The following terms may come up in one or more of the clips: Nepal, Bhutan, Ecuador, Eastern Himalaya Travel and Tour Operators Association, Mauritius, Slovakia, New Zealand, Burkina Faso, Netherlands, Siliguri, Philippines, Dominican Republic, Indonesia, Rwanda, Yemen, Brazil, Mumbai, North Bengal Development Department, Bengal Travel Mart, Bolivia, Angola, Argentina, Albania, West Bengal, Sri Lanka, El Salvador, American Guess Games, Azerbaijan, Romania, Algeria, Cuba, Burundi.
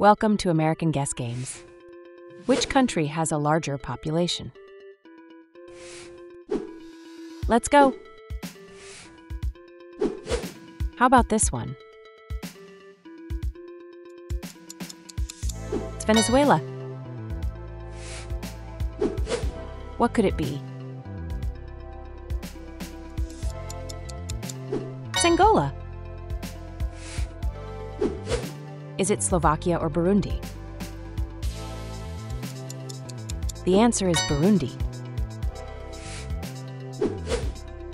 Welcome to American Guess Games. Which country has a larger population? Let's go. How about this one? It's Venezuela. What could it be? It's Angola. Is it Slovakia or Burundi? The answer is Burundi.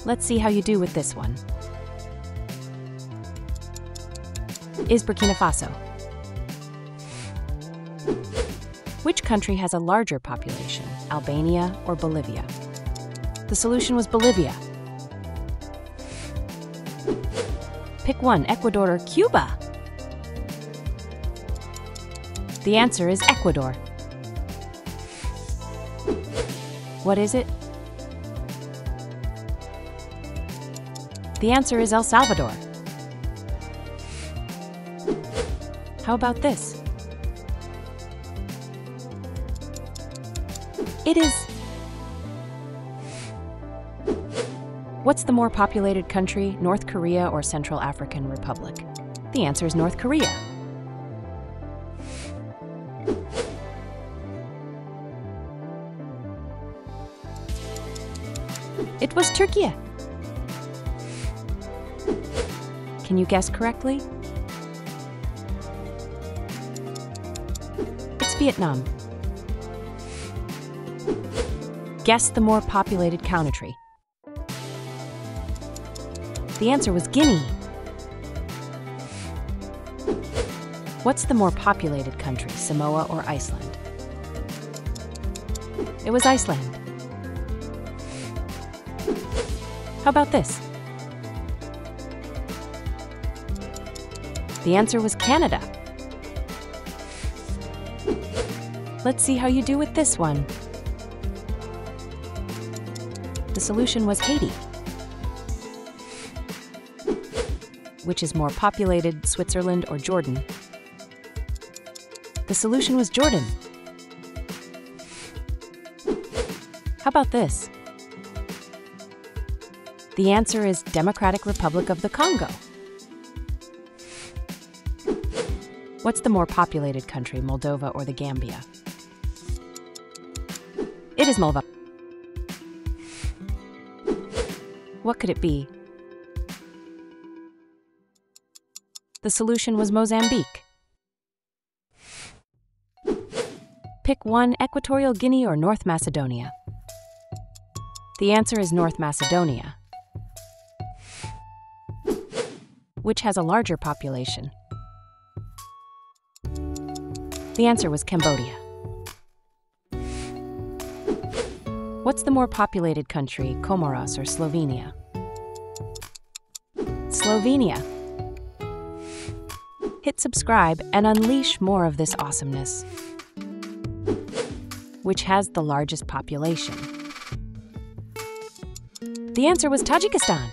Let's see how you do with this one. Is Burkina Faso. Which country has a larger population, Albania or Bolivia? The solution was Bolivia. Pick one, Ecuador or Cuba? The answer is Ecuador. What is it? The answer is El Salvador. How about this? It is. What's the more populated country, North Korea or Central African Republic? The answer is North Korea. It was Turkey. Can you guess correctly? It's Vietnam. Guess the more populated country. The answer was Guinea. What's the more populated country, Samoa or Iceland? It was Iceland. How about this? The answer was Canada. Let's see how you do with this one. The solution was Haiti. Which is more populated, Switzerland or Jordan? The solution was Jordan. How about this? The answer is Democratic Republic of the Congo. What's the more populated country, Moldova or the Gambia? It is Moldova. What could it be? The solution was Mozambique. Pick one, Equatorial Guinea or North Macedonia. The answer is North Macedonia. Which has a larger population? The answer was Cambodia. What's the more populated country, Comoros or Slovenia? Slovenia. Hit subscribe and unleash more of this awesomeness. Which has the largest population? The answer was Tajikistan.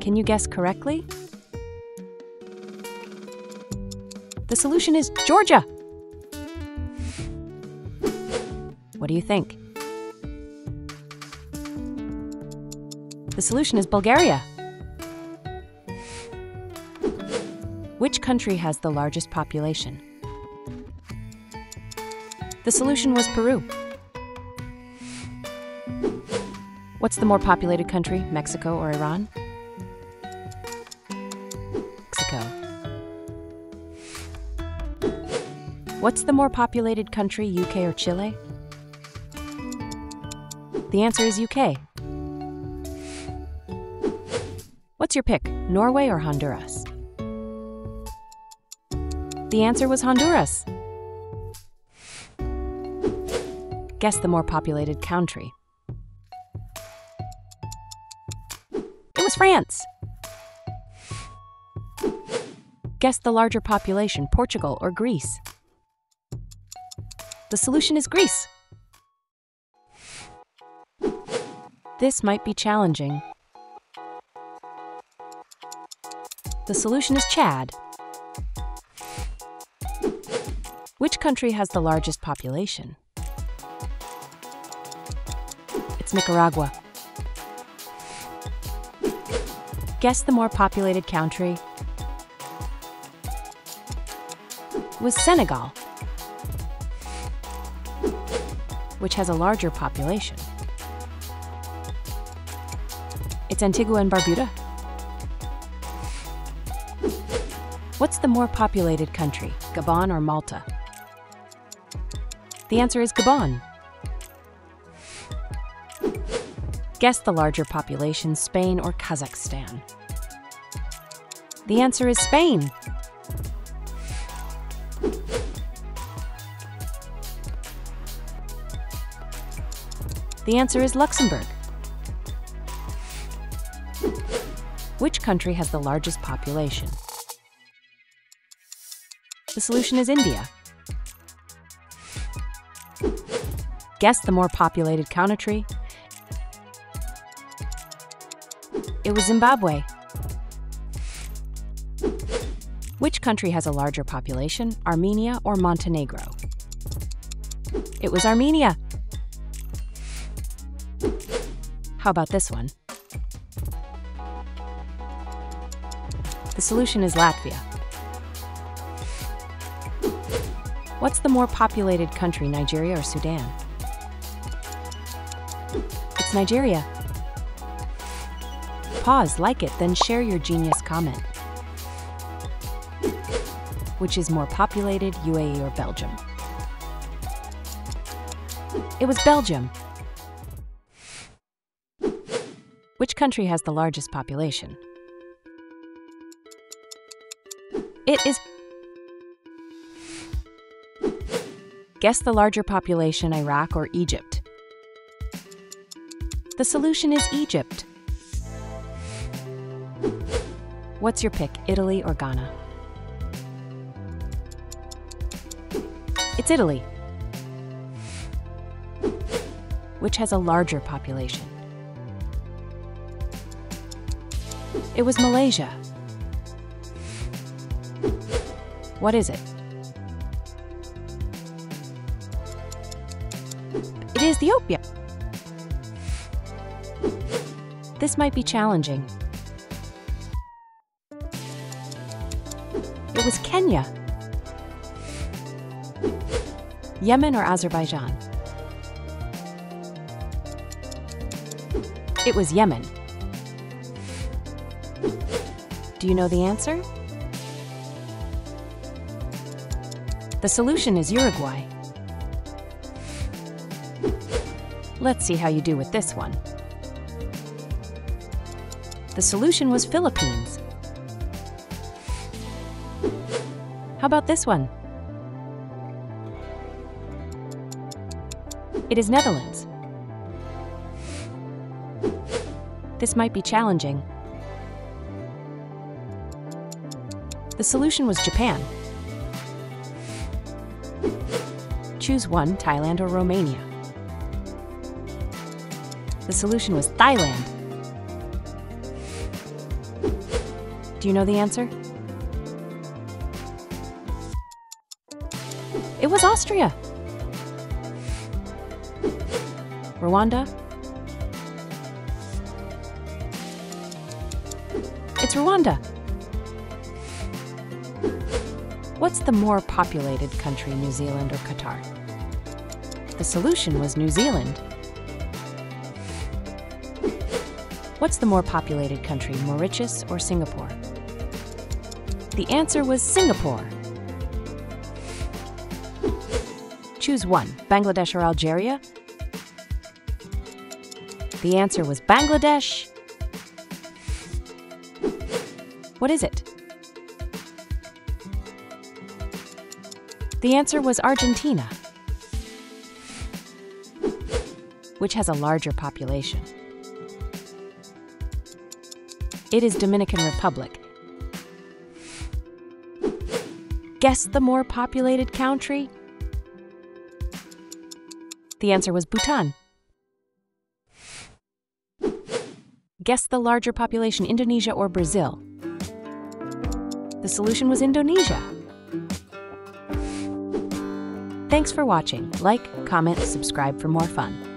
Can you guess correctly? The solution is Georgia. What do you think? The solution is Bulgaria. Which country has the largest population? The solution was Peru. What's the more populated country, Mexico or Iran? Mexico. What's the more populated country, UK or Chile? The answer is UK. What's your pick, Norway or Honduras? The answer was Honduras. Guess the more populated country. It was France. Guess the larger population, Portugal or Greece? The solution is Greece. This might be challenging. The solution is Chad. Which country has the largest population? It's Nicaragua. Guess the more populated country. It was Senegal, which has a larger population. It's Antigua and Barbuda. What's the more populated country, Gabon or Malta? The answer is Gabon. Guess the larger population, Spain or Kazakhstan? The answer is Spain. The answer is Luxembourg. Which country has the largest population? The solution is India. Guess the more populated country. It was Zimbabwe. Which country has a larger population, Armenia or Montenegro? It was Armenia. How about this one? The solution is Latvia. What's the more populated country, Nigeria or Sudan? It's Nigeria. Pause, like it, then share your genius comment. Which is more populated, UAE or Belgium? It was Belgium. Which country has the largest population? It is. Guess the larger population, Iraq or Egypt? The solution is Egypt. What's your pick, Italy or Ghana? It's Italy. Which has a larger population? It was Malaysia. What is it? It is Ethiopia. This might be challenging. It was Kenya. Yemen or Azerbaijan? It was Yemen. Do you know the answer? The solution is Uruguay. Let's see how you do with this one. The solution was Philippines. How about this one? It is Netherlands. This might be challenging. The solution was Japan. Choose one, Thailand or Romania. The solution was Thailand. Do you know the answer? It was Austria. Rwanda? It's Rwanda. What's the more populated country, New Zealand or Qatar? The solution was New Zealand. What's the more populated country, Mauritius or Singapore? The answer was Singapore. Choose one, Bangladesh or Algeria? The answer was Bangladesh. What is it? The answer was Argentina, which has a larger population. It is Dominican Republic. Guess the more populated country? The answer was Bhutan. Guess the larger population, Indonesia or Brazil? The solution was Indonesia. Thanks for watching. Like, comment, subscribe for more fun.